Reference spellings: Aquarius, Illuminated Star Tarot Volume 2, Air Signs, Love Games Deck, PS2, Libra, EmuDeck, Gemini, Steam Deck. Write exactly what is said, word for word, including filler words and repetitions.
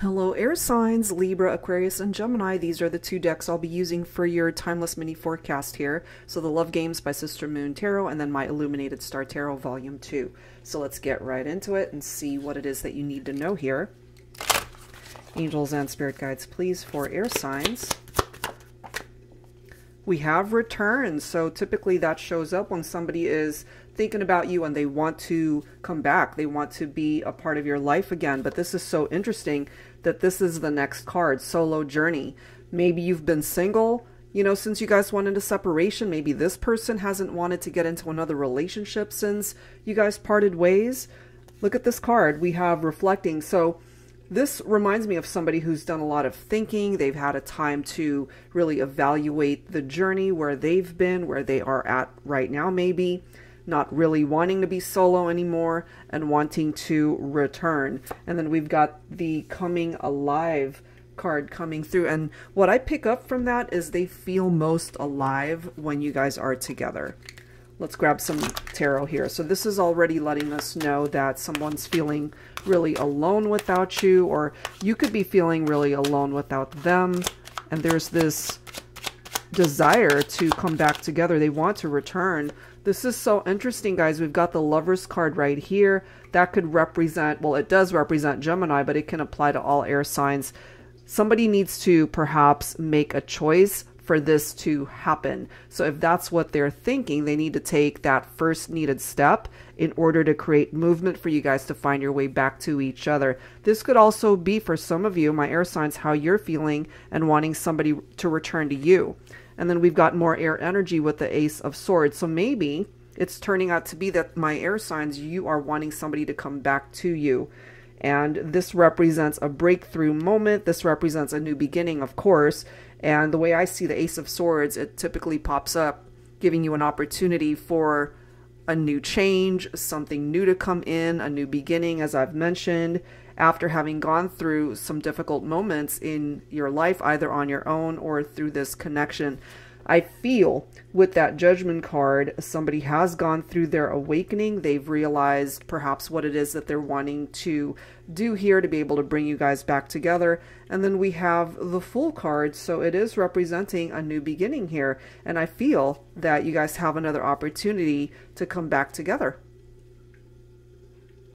Hello Air Signs, Libra, Aquarius, and Gemini. These are the two decks I'll be using for your Timeless Mini Forecast here. So the Love Games by Sister Moon Tarot and then my Illuminated Star Tarot Volume two. So let's get right into it and see what it is that you need to know here. Angels and Spirit Guides, please, for Air Signs. We have returned, so typically that shows up when somebody is thinking about you and they want to come back. They want to be a part of your life again. But this is so interesting that this is the next card, solo journey. Maybe you've been single, you know, since you guys went into separation. Maybe this person hasn't wanted to get into another relationship since you guys parted ways. Look at this card. We have reflecting. So this reminds me of somebody who's done a lot of thinking. They've had a time to really evaluate the journey, where they've been, where they are at right now, maybe not really wanting to be solo anymore and wanting to return. And then we've got the coming alive card coming through. And what I pick up from that is they feel most alive when you guys are together. Let's grab some tarot here. So this is already letting us know that someone's feeling really alone without you, or you could be feeling really alone without them. And there's this desire to come back together. They want to return. This is so interesting, guys. We've got the Lovers card right here. That could represent, well, it does represent Gemini, but it can apply to all air signs. Somebody needs to perhaps make a choice for this to happen. So if that's what they're thinking, they need to take that first needed step in order to create movement for you guys to find your way back to each other. This could also be, for some of you, my air signs, how you're feeling and wanting somebody to return to you. And then we've got more air energy with the Ace of Swords. So maybe it's turning out to be that, my air signs, you are wanting somebody to come back to you. And this represents a breakthrough moment. This represents a new beginning, of course. And the way I see the Ace of Swords, it typically pops up giving you an opportunity for a new change, something new to come in, a new beginning, as I've mentioned, after having gone through some difficult moments in your life, either on your own or through this connection. I feel with that Judgment card, somebody has gone through their awakening. They've realized perhaps what it is that they're wanting to do here to be able to bring you guys back together. And then we have the Fool card. So it is representing a new beginning here. And I feel that you guys have another opportunity to come back together.